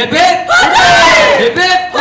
Hip hip hip hip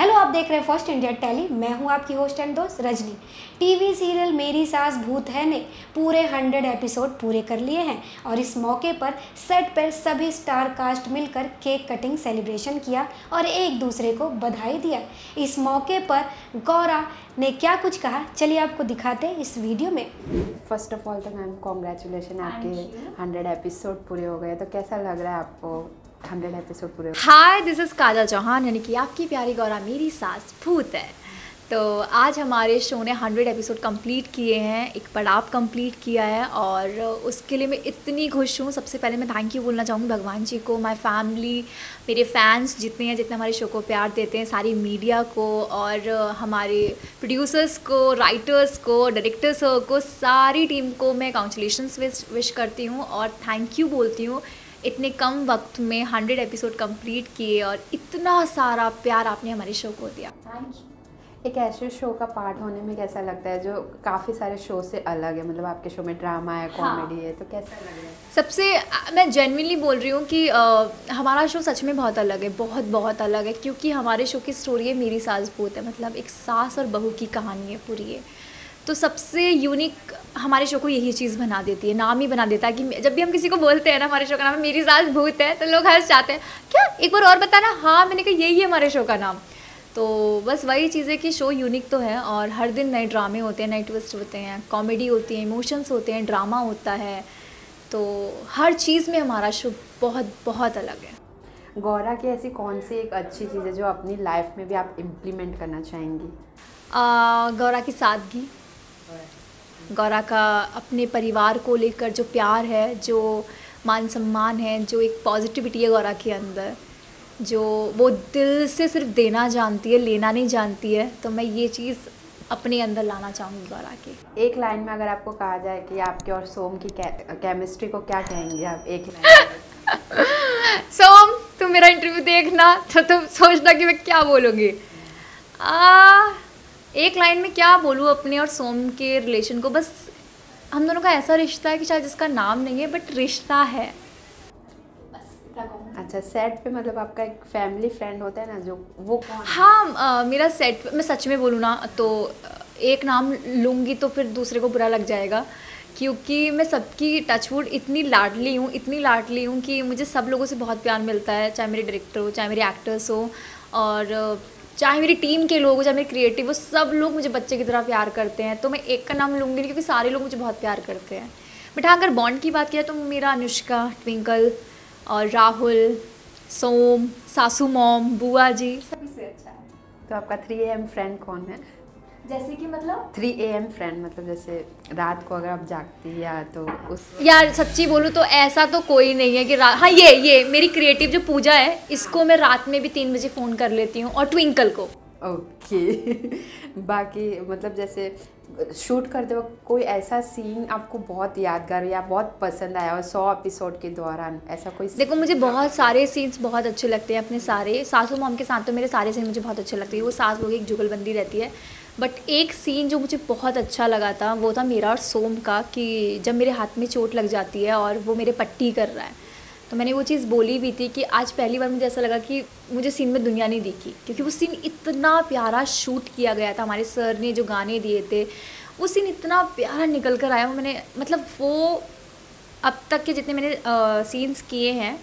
hello, आप देख रहे हैं फर्स्ट इंडिया टेली। मैं हूं आपकी होस्ट एंड दोस्त रजनी। टीवी सीरियल मेरी सास भूत है ने पूरे 100 एपिसोड पूरे कर लिए हैं और इस मौके पर सेट पर सभी स्टार कास्ट मिलकर केक कटिंग सेलिब्रेशन किया और एक दूसरे को बधाई दिया। इस मौके पर गौरा ने क्या कुछ कहा, चलिए आपको दिखाते हैं इस वीडियो में। फर्स्ट ऑफ ऑल तो मैम कॉन्ग्रेचुलेशन, आपके 100 एपिसोड पूरे हो गए, तो कैसा लग रहा है आपको 100 एपिसोड पूरे? Hi, this is Kajal Chauhan, यानी कि आपकी प्यारी गौरा मेरी सास भूत है। तो आज हमारे शो ने 100 एपिसोड कंप्लीट किए हैं, एक पड़ाव कंप्लीट किया है और उसके लिए मैं इतनी खुश हूँ। सबसे पहले मैं थैंक यू बोलना चाहूँगी भगवान जी को, माय फैमिली, मेरे फैंस जितने हैं, जितने हमारे शो को प्यार देते हैं, सारी मीडिया को और हमारे प्रोड्यूसर्स को, राइटर्स को, डायरेक्टर्स को, सारी टीम को मैं कांग्रेचुलेशंस विश करती हूँ और थैंक यू बोलती हूँ। इतने कम वक्त में 100 एपिसोड कंप्लीट किए और इतना सारा प्यार आपने हमारे शो को दिया, थैंक यू। एक ऐसे शो का पार्ट होने में कैसा लगता है जो काफ़ी सारे शो से अलग है? मतलब आपके शो में ड्रामा है, कॉमेडी है, तो कैसा लग रहा है? सबसे मैं जेन्युइनली बोल रही हूँ कि हमारा शो सच में बहुत अलग है, बहुत बहुत अलग है, क्योंकि हमारे शो की स्टोरी है मेरी सास भूत है, मतलब एक सास और बहू की कहानी है पूरी है। तो सबसे यूनिक हमारे शो को यही चीज़ बना देती है, नाम ही बना देता है कि जब भी हम किसी को बोलते हैं ना हमारे शो का नाम है मेरी सास भूत है, तो लोग हंस जाते हैं, क्या एक बार और बताना, हाँ मैंने कहा यही है हमारे शो का नाम। तो बस वही चीज़ है कि शो यूनिक तो है और हर दिन नए ड्रामे होते हैं, नए ट्विस्ट होते हैं, कॉमेडी होती है, इमोशंस होते हैं, ड्रामा होता है, तो हर चीज़ में हमारा शो बहुत बहुत अलग है। गौरा की ऐसी कौन सी एक अच्छी चीज़ है जो अपनी लाइफ में भी आप इम्प्लीमेंट करना चाहेंगी? गौरा की सादगी, गौरा का अपने परिवार को लेकर जो प्यार है, जो मान सम्मान है, जो एक पॉजिटिविटी है गौरा के अंदर, जो वो दिल से सिर्फ देना जानती है, लेना नहीं जानती है, तो मैं ये चीज़ अपने अंदर लाना चाहूँगी गौरा के। एक लाइन में अगर आपको कहा जाए कि आपके और सोम की केमिस्ट्री को क्या कहेंगे आप एक लाइन? सोम, तुम मेरा इंटरव्यू देखना तो तुम सोचना कि मैं क्या बोलूँगी। एक लाइन में क्या बोलूँ अपने और सोम के रिलेशन को, बस हम दोनों का ऐसा रिश्ता है कि शायद इसका नाम नहीं है बट रिश्ता है। अच्छा, सेट पे मतलब आपका एक फैमिली फ्रेंड होता है ना, जो वो कौन? हाँ, मेरा सेट पे मैं सच में बोलूँ ना तो एक नाम लूँगी तो फिर दूसरे को बुरा लग जाएगा, क्योंकि मैं सबकी टचवुड इतनी लाडली हूँ कि मुझे सब लोगों से बहुत प्यार मिलता है, चाहे मेरे डायरेक्टर हो, चाहे मेरे एक्टर्स हो और चाहे मेरी टीम के लोग हो, चाहे मेरे क्रिएटिव हो, सब लोग मुझे बच्चे की तरह प्यार करते हैं। तो मैं एक का नाम लूँगी क्योंकि सारे लोग मुझे बहुत प्यार करते हैं। बट हाँ, अगर बॉन्ड की बात किया तो मेरा अनुष्का, ट्विंकल और राहुल, सोम, सासू मॉम, बुआ जी, सभी से अच्छा है। तो आपका 3 AM फ्रेंड कौन है? जैसे कि मतलब 3 AM फ्रेंड, मतलब जैसे रात को अगर आप जागती या तो उस? यार सच्ची बोलूँ तो ऐसा तो कोई नहीं है कि हाँ ये मेरी क्रिएटिव जो पूजा है, इसको मैं रात में भी 3 बजे फ़ोन कर लेती हूँ और ट्विंकल को। ओके। बाकी मतलब जैसे शूट करते वक्त कोई ऐसा सीन आपको बहुत यादगार या बहुत पसंद आया और 100 एपिसोड के दौरान ऐसा कोई? देखो, मुझे बहुत सारे सीन्स बहुत अच्छे लगते हैं अपने सारे। सासू मॉम के साथ तो मेरे सारे सीन मुझे बहुत अच्छे लगते हैं, वो सास लोग एक जुगलबंदी रहती है। बट एक सीन जो मुझे बहुत अच्छा लगा था वो था मेरा और सोम का, कि जब मेरे हाथ में चोट लग जाती है और वो मेरे पट्टी कर रहा है, तो मैंने वो चीज़ बोली भी थी कि आज पहली बार मुझे ऐसा लगा कि मुझे सीन में दुनिया नहीं दिखी, क्योंकि वो सीन इतना प्यारा शूट किया गया था। हमारे सर ने जो गाने दिए थे, वो सीन इतना प्यारा निकल कर आया। वो मैंने मतलब वो अब तक के जितने मैंने सीन्स किए हैं,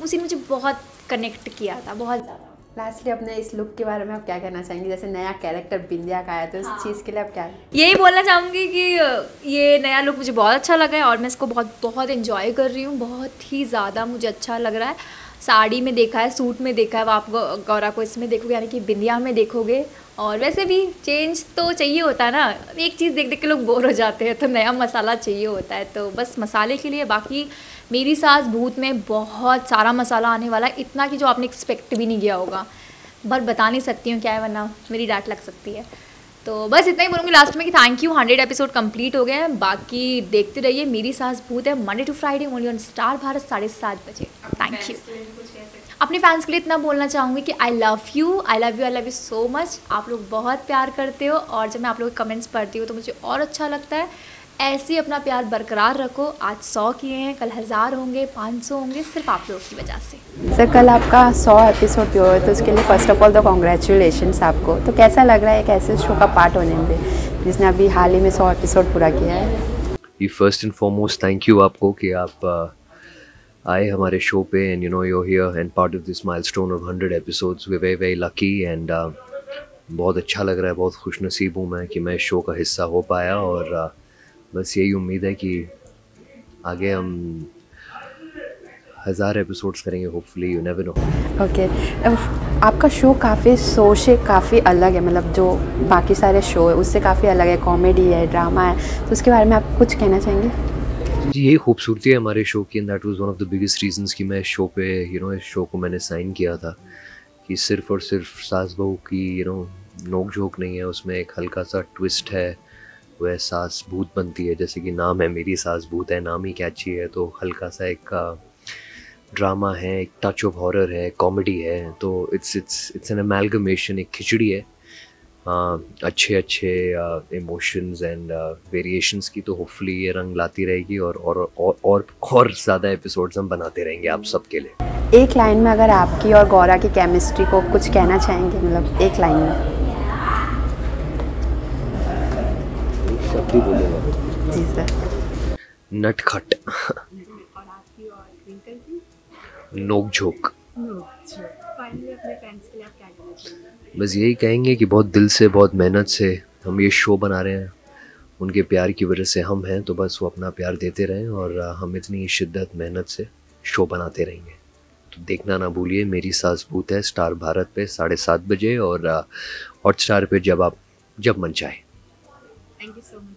वो सीन मुझे बहुत कनेक्ट किया था, बहुत ज़्यादा। लास्टली अपने इस लुक के बारे में आप क्या कहना चाहेंगे? जैसे नया कैरेक्टर बिंदिया का आया, तो इस चीज़ के लिए आप क्या? यही बोलना चाहूँगी कि ये नया लुक मुझे बहुत अच्छा लगा है और मैं इसको बहुत बहुत एंजॉय कर रही हूँ, बहुत ही ज़्यादा मुझे अच्छा लग रहा है। साड़ी में देखा है, सूट में देखा है, आप गौरा को इसमें देखोगे, यानी कि बिंदिया में देखोगे। और वैसे भी चेंज तो चाहिए होता है ना, एक चीज़ देख देख के लोग बोर हो जाते हैं, तो नया मसाला चाहिए होता है, तो बस मसाले के लिए। बाकी मेरी सास भूत में बहुत सारा मसाला आने वाला है, इतना कि जो आपने एक्सपेक्ट भी नहीं किया होगा, बट बता नहीं सकती हूँ क्या है, वरना मेरी डांट लग सकती है। तो बस इतना ही बोलूँगी लास्ट में कि थैंक यू, 100 एपिसोड कंप्लीट हो गए हैं। बाकी देखते रहिए मेरी सास भूत है, Monday to Friday only on star Bharat 7:30 बजे। Thank you. अपने फैंस के लिए इतना बोलना चाहूँगी कि I love you so much. आप लोग बहुत प्यार करते हो और जब मैं आप लोग के कमेंट्स पढ़ती हूँ तो मुझे और अच्छा लगता है। ऐसे ही अपना प्यार बरकरार रखो। आज 100 किए हैं, कल 1000 होंगे, 500 होंगे, सिर्फ आप लोगों की वजह से। सर कल आपका 100 एपिसोड भी हुआ तो उसके लिए फर्स्ट ऑफ ऑल तो कॉन्ग्रेचुलेशंस आपको। तो कैसा लग रहा है एक ऐसे शो का पार्ट होने में जिसने अभी हाल ही में 100 एपिसोड पूरा किया है? ये first and foremost thank you आपको कि आप आए हमारे शो पे and you know you are here and part of this milestone of 100 episodes. We are very very lucky and बहुत अच्छा लग रहा है, बहुत खुशनसीब हूँ मैं कि मैं शो का हिस्सा हो पाया और बस यही उम्मीद है कि आगे हम 1000 एपिसोड्स करेंगे hopefully, you never know. Okay, आपका शो काफ़ी शो से काफ़ी अलग है, मतलब जो बाकी सारे शो है उससे काफ़ी अलग है, कॉमेडी है, ड्रामा है, तो उसके बारे में आप कुछ कहना चाहेंगे? जी यही खूबसूरती है हमारे शो की and that was one of the biggest reasons कि मैं शो पे इस शो को मैंने साइन किया था कि सिर्फ और सिर्फ सास बहू की नोक झोंक नहीं है, उसमें एक हल्का सा ट्विस्ट है। वह सास भूत बनती है, जैसे कि नाम है मेरी सास भूत है, नाम ही कैची है, तो हल्का सा एक ड्रामा है, एक टच ऑफ हॉरर है, कॉमेडी है, तो इट्स एन अमेल्गमेशन, एक खिचड़ी है अच्छे अच्छे इमोशंस एंड वेरिएशंस की। तो होपफुली ये रंग लाती रहेगी और ज़्यादा एपिसोड्स हम बनाते रहेंगे आप सबके लिए। एक लाइन में अगर आपकी और गौरा की केमिस्ट्री को कुछ कहना चाहेंगे, मतलब एक लाइन में? जी सर। नटखट। और आपकी और ट्विंकल की? नोकझोंक। फाइनली अपने फैंस के लिए आप क्या कहना चाहेंगे? बस यही कहेंगे कि बहुत दिल से, बहुत मेहनत से हम ये शो बना रहे हैं, उनके प्यार की वजह से हम हैं, तो बस वो अपना प्यार देते रहें और हम इतनी शिद्दत मेहनत से शो बनाते रहेंगे। तो देखना ना भूलिए मेरी सास भूत है, स्टार भारत पे 7:30 बजे और हॉटस्टार पे जब मन चाहे। Thank you so much.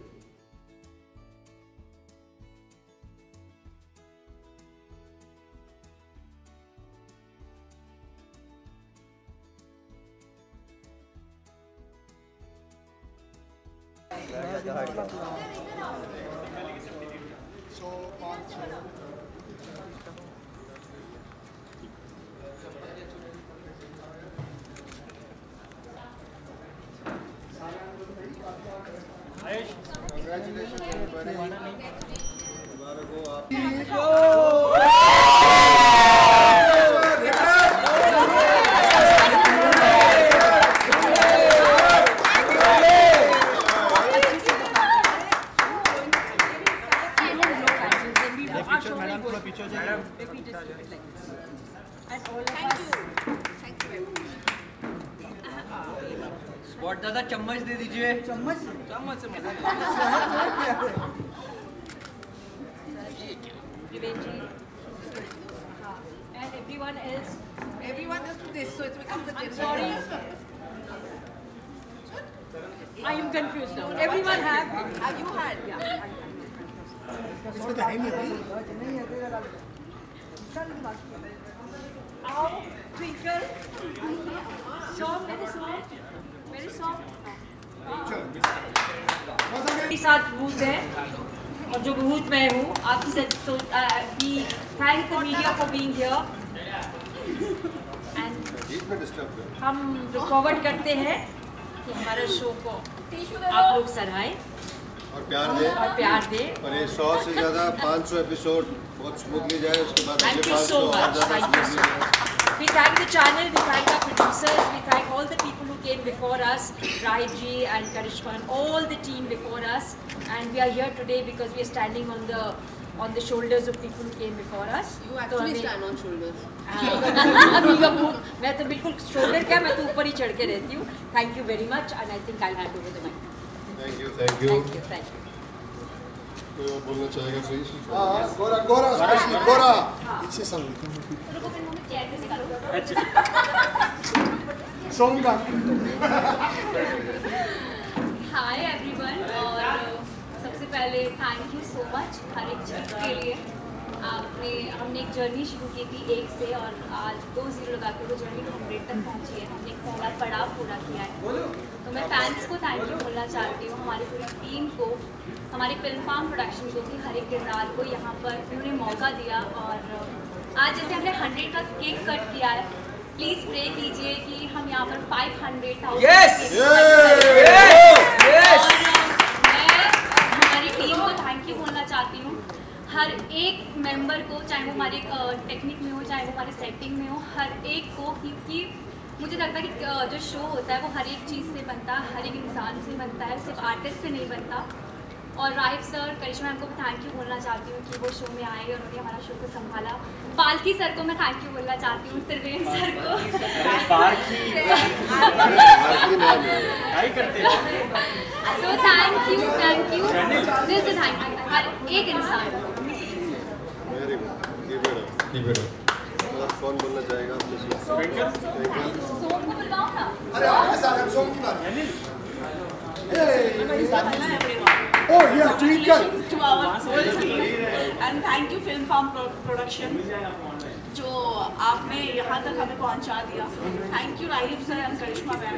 दादा चम्मच दे दीजिए। चम्मच चम्मच से मजा and everyone else to this, so it's become the taste. Sorry I am confused now. Everyone have you had? इसको तो है नहीं है तेरा चल बाकी आओ ट्विंकल शॉप मेरे शॉप मेरी सास भूत है और जो भूत मैं हूँ आपकी। Thank the media for being here and हम रिकॉर्ड करते हैं कि हमारा शो को आप लोग सराहें और प्यार दे और 100 से ज़्यादा 500 एपिसोड बहुत स्मूथली जाए उसके बाद। Thank you so much, thank you so much. We thank the channel, we thank our producers, we thank all the people who came before us, Raiji and Karishman, all the team before us, and we are here today because we are standing on the shoulders of people who came before us. You actually stand on shoulders. मैं तो बिल्कुल shoulder क्या, मैं तो ऊपर ही चढ़ के रहती हूँ। Thank you very much, and I think I'll hand over the mic. Thank you. कोई बोलना चाहेगा सही से? हां गोरा स्पेशली गोरा इससे संग रुको मैं मुंह चेक से करूं। अच्छा सोमगा। हाय एवरीवन और सबसे पहले थैंक यू सो मच हर एक चीज के लिए। आपने हमने एक जर्नी शुरू की थी 1 से और आज 2-0 लगा के वो जर्नी 100 तक पहुंची है। हमने एक पहला पड़ाव पूरा किया है, तो मैं फैंस को थैंक यू बोलना चाहती हूँ, हमारी पूरी टीम को, हमारे फिल्म फार्म प्रोडक्शन को भी हर एक किरदार को यहाँ पर उन्होंने मौका दिया। और आज जैसे हमने 100 का केक कट किया है, प्लीज़ प्रे कीजिए कि हम यहाँ पर 500,000 एक मेंबर को, चाहे वो हमारे टेक्निक में हो, चाहे वो हमारे सेटिंग में हो, हर एक को ही मुझे लगता है कि जो शो होता है वो हर एक चीज़ से बनता है, हर एक इंसान से बनता है, सिर्फ आर्टिस्ट से नहीं बनता। और राहिब सर, करिश्मा मैम को थैंक यू बोलना चाहती हूँ कि वो शो में आए और उन्होंने हमारा शो को संभाला। पालकी सर को मैं थैंक यू बोलना चाहती हूँ, त्रिवेंद्र सर को। सो थैंक यू दिल से थैंक यू हर एक इंसान। कौन बोलना चाहेगा? सोम को बुलवाओ ना। Oh yeah, Twinkle. To our whole team and thank you Film Farm Production जो आपने यहाँ तक हमें पहुँचा दिया। Thank you राहिब सर और करिश्मा मैम,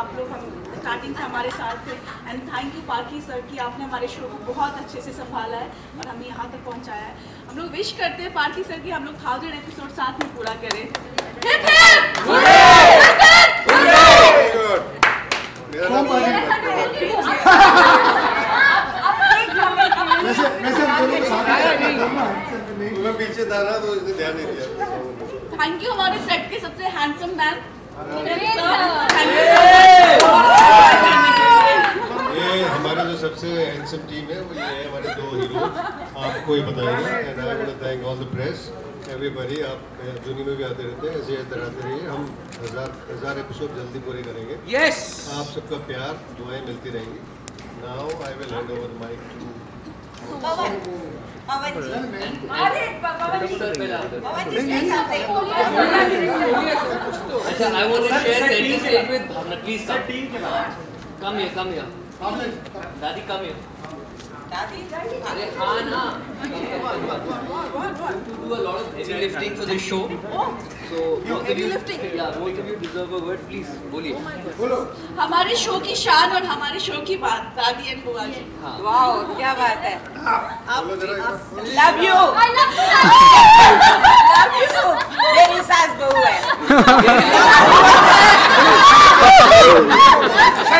आप लोग हम स्टार्टिंग से हमारे साथ थे। And thank you Palki sir कि आपने हमारे शो को बहुत अच्छे से संभाला है और हमें यहाँ तक पहुँचाया है। हम लोग विश करते हैं पालकी सर कि हम लोग 1000 एपिसोड साथ में पूरा करें। मैं पीछे था ना तो इसने ध्यान नहीं दिया। थैंक यू हमारे सेट के सबसे हैंडसम मैन। ये हमारा जो सबसे हैंडसम टीम है वो ये है, हमारे दो हीरो आपको ही बताएंगे। And I want to thank all the press, everybody. आप जूनी में भी आते रहते हैं, ऐसे डराते रहिए। हम 1000 एपिसोड जल्दी पूरे करेंगे। यस, आप सबका प्यार दुआएं मिलती रहेंगी। Now I will hand over mic to I want to share center stage with Bhavna. Please come. Come here. Daddy, come here. Daddy. Anna. You do a lot of heavy lifting for this show. So heavy lifting. Yeah, both of you deserve a word. Please, बोलिए. बोलो. हमारे show की शान और हमारे show की बात, दादी एंड बुआ जी. वाओ, क्या बात है. Love you. I love you. Love you. मेरी सास बहू है.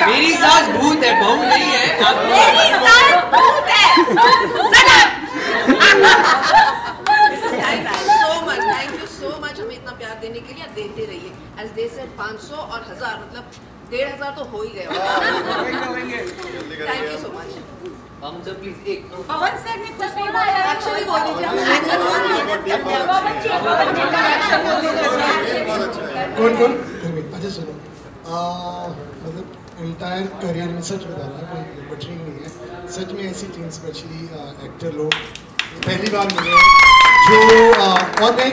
मेरी सास भूत है, बहू नहीं है. मेरी सास भूत है. Thank you so much हमें इतना प्यार देने के लिए, आप देते रहिए. As they said 500 और 1000 मतलब 1500 तो हो ही गया. Thank you so much. हम सब प्लीज एक पवन सर ने कुछ बोला है, एक्चुअली बोल दीजिए. कौन अच्छा सुनो, मतलब एंटायर करियर में सच बता रहा है, कोई बटरिंग नहीं है. सच में ऐसी टीम स्पेशली एक्टर लोग पहली बार मिले जो, और मैं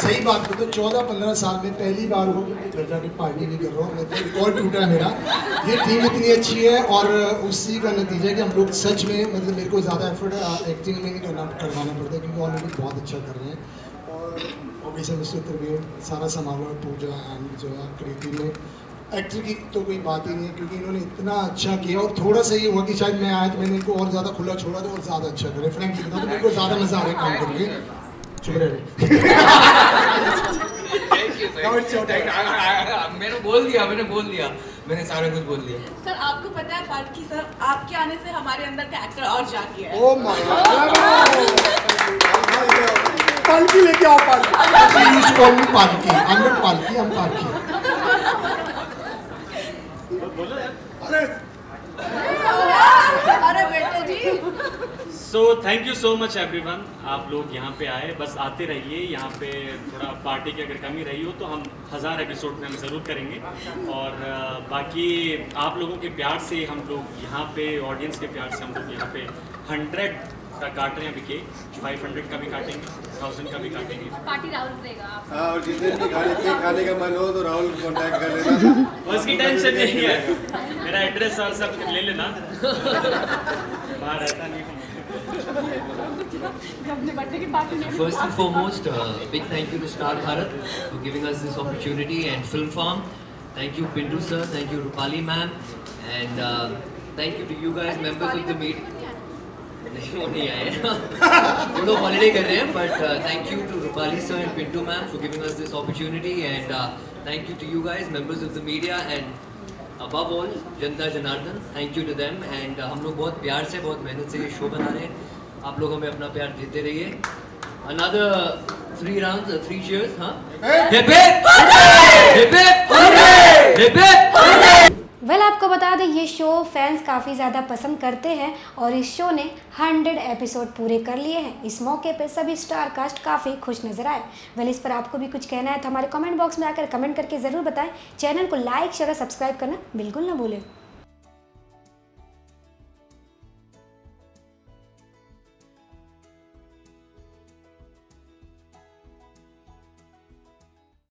सही बात करूँ तो 14-15 साल में पहली बार हो कि मैं घर जाके पार्टी नहीं कर रहा हूँ. मतलब रिकॉर्ड टूटा है मेरा. ये टीम इतनी अच्छी है और उसी का नतीजा है कि हम लोग सच में, मतलब मेरे को ज़्यादा एफर्ट एक्टिंग में नहीं करवाना पड़ता क्योंकि ऑलरेडी बहुत अच्छा कर रहे हैं. और ऑब्वियसली मिस्टर त्रिवेद सारा समारोह पूजा एंड जो है क्रिएटिव में एक्टर की तो कोई बात ही नहीं है क्योंकि इन्होंने इतना अच्छा किया. और थोड़ा सा ये हुआ कि शायद मैं आया तो मैंने इनको और ज़्यादा खुला छोड़ा तो और ज़्यादा अच्छा करें. फ्रेंकली बताऊँ तो मेरे को ज़्यादा मज़ा आ रहा है काम करके. चुप रहे. मैंने बोल दिया मैंने सारा कुछ बोल दिया. सर आपको पता है पालकी सर, आपके आने से हमारे अंदर का एक्टर और जाग गया है. ओह माय गॉड, पालकी लेके आओ. पालकी अरे बेटे जी. So thank you so much everyone, आप लोग यहाँ पे आए. बस आते रहिए, यहाँ पे थोड़ा पार्टी की अगर कमी रही हो तो हम 1000 एपिसोड में हम ज़रूर करेंगे. और बाकी आप लोगों के प्यार से हम लोग यहाँ पे, ऑडियंस के प्यार से हम लोग यहाँ पे 100 का काट रहे हैं. अभी के 500 का भी काटेंगे, 1000 का भी काटेंगे. पार्टी राहुल देगा. हाँ, और जितने खाने का मन हो तो राहुल कांटेक्ट कर लेना. उसकी टेंशन नहीं है, मेरा एड्रेस और सब ले लेना. बाहर रहता नहीं हूँ. First and foremost, big thank you to Star Bharat for giving us this opportunity and Film Farm. Thank you Pinto sir, thank you Rupali ma'am, and thank you to you guys members of the meet. नहीं वो नहीं आए, वो लोग holiday कर रहे हैं. But thank you to Rupali sir and Pintu ma'am for giving us this opportunity. And thank you to you guys members of the media and above all जनता जनार्दन. Thank you to them. And हम लोग बहुत प्यार से, बहुत मेहनत से ये शो बना रहे हैं. आप लोग हमें अपना प्यार देते रहिए. Another 3 rounds, 3 cheers, huh? Hip hip hooray! Hip hip hooray! Hip hip hooray! Well, आपको बता दें ये शो फैंस काफ़ी ज़्यादा पसंद करते हैं और इस शो ने 100 एपिसोड पूरे कर लिए हैं. इस मौके पे सभी स्टार कास्ट काफ़ी खुश नजर आए. वेल, इस पर आपको भी कुछ कहना है तो हमारे कमेंट बॉक्स में आकर कमेंट करके ज़रूर बताएं. चैनल को लाइक शेयर और सब्सक्राइब करना बिल्कुल ना भूलें.